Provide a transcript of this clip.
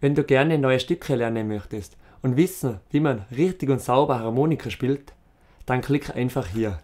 Wenn du gerne neue Stücke lernen möchtest und wissen, wie man richtig und sauber Harmonika spielt, dann klick einfach hier.